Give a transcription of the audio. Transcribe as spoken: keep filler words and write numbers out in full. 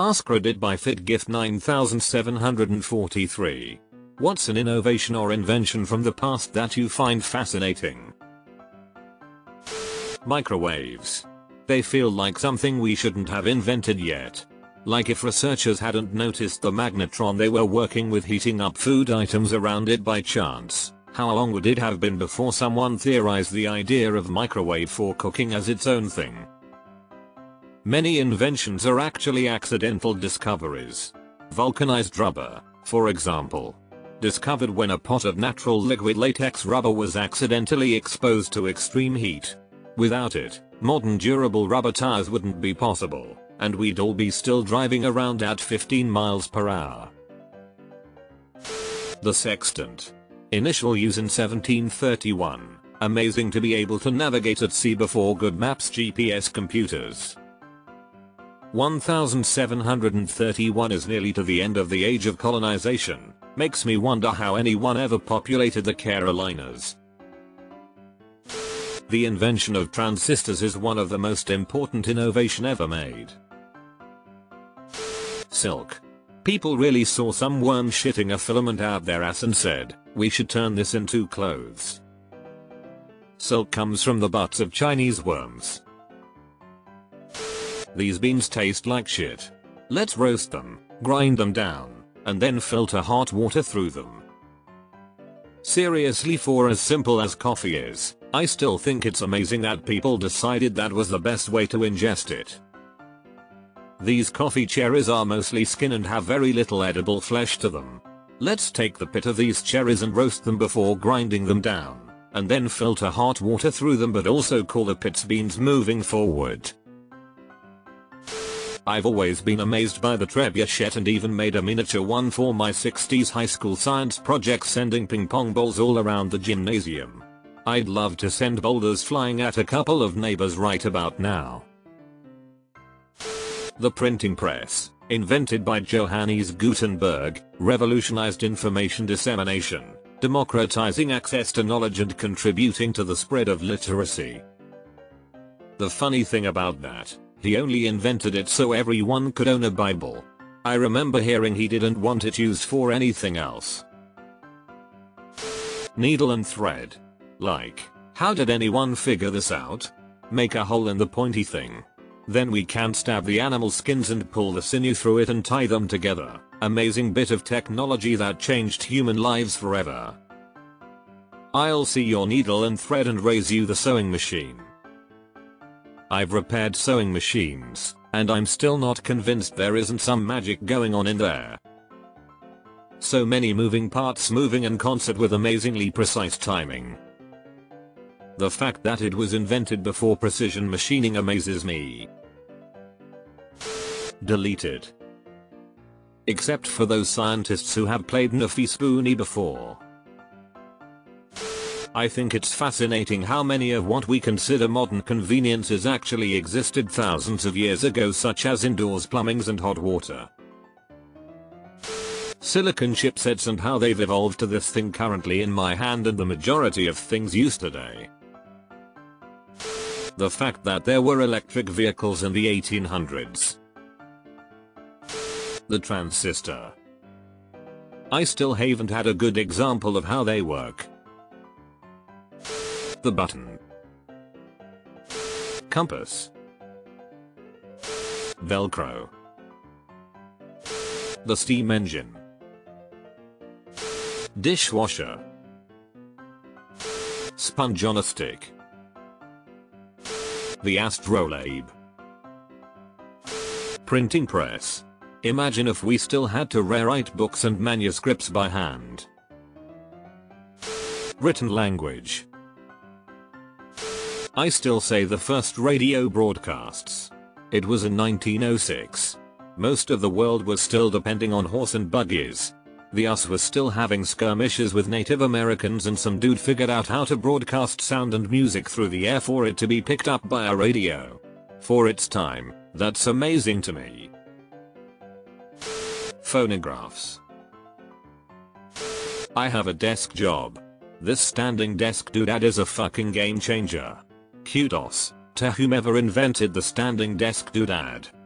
AskReddit by FitGift nine seven four three. What's an innovation or invention from the past that you find fascinating? Microwaves. They feel like something we shouldn't have invented yet. Like if researchers hadn't noticed the magnetron they were working with heating up food items around it by chance, how long would it have been before someone theorized the idea of microwave for cooking as its own thing? Many inventions are actually accidental discoveries. Vulcanized rubber, for example. Discovered when a pot of natural liquid latex rubber was accidentally exposed to extreme heat. Without it, modern durable rubber tires wouldn't be possible, and we'd all be still driving around at fifteen miles per hour. The sextant. Initial use in seventeen thirty-one. Amazing to be able to navigate at sea before good maps, G P S computers. one thousand seven hundred thirty-one is nearly to the end of the age of colonization. Makes me wonder how anyone ever populated the Carolinas. The invention of transistors is one of the most important innovations ever made. Silk. People really saw some worm shitting a filament out their ass and said, "We should turn this into clothes." Silk comes from the butts of Chinese worms. These beans taste like shit. Let's roast them, grind them down, and then filter hot water through them. Seriously, for as simple as coffee is, I still think it's amazing that people decided that was the best way to ingest it. These coffee cherries are mostly skin and have very little edible flesh to them. Let's take the pit of these cherries and roast them before grinding them down, and then filter hot water through them, but also call the pits beans moving forward. I've always been amazed by the trebuchet and even made a miniature one for my sixties high school science project, sending ping pong balls all around the gymnasium. I'd love to send boulders flying at a couple of neighbors right about now. The printing press, invented by Johannes Gutenberg, revolutionized information dissemination, democratizing access to knowledge and contributing to the spread of literacy. The funny thing about that, he only invented it so everyone could own a Bible. I remember hearing he didn't want it used for anything else. Needle and thread. Like, how did anyone figure this out? Make a hole in the pointy thing. Then we can stab the animal skins and pull the sinew through it and tie them together. Amazing bit of technology that changed human lives forever. I'll see your needle and thread and raise you the sewing machine. I've repaired sewing machines, and I'm still not convinced there isn't some magic going on in there. So many moving parts moving in concert with amazingly precise timing. The fact that it was invented before precision machining amazes me. Deleted. Except for those scientists who have played Nuffy Spoonie before. I think it's fascinating how many of what we consider modern conveniences actually existed thousands of years ago, such as indoors plumbings and hot water. Silicon chipsets and how they've evolved to this thing currently in my hand and the majority of things used today. The fact that there were electric vehicles in the eighteen hundreds. The transistor. I still haven't had a good example of how they work. The button. Compass. Velcro. The steam engine. Dishwasher. Sponge on a stick. The astrolabe. Printing press. Imagine if we still had to rewrite books and manuscripts by hand. Written language. I still say the first radio broadcasts. It was in nineteen oh six. Most of the world was still depending on horse and buggies. The U S was still having skirmishes with Native Americans, and some dude figured out how to broadcast sound and music through the air for it to be picked up by a radio. For its time, that's amazing to me. Phonographs. I have a desk job. This standing desk doodad is a fucking game changer. Kudos to whomever invented the standing desk doodad.